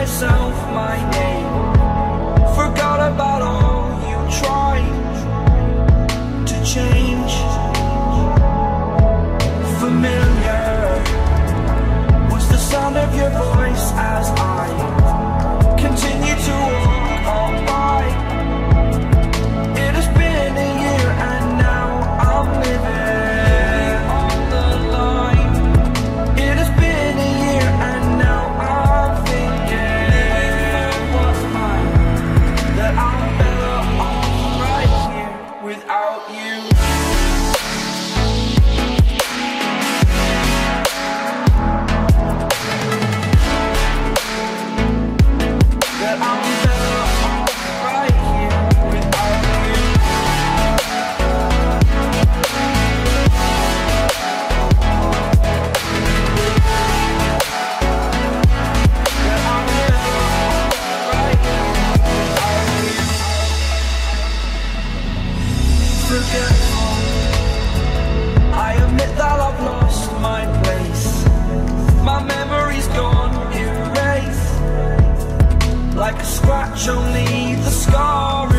myself my name. Forgot about all you tried to change. Familiar was the sound of your voice as I continued to walk on by. It has been a year and now I'm living on the line. It has been a year and now I'm thinking what's mine, that I'm better off right here without you. I admit that I've lost my place. My memory's gone erased, like a scratch, only the scar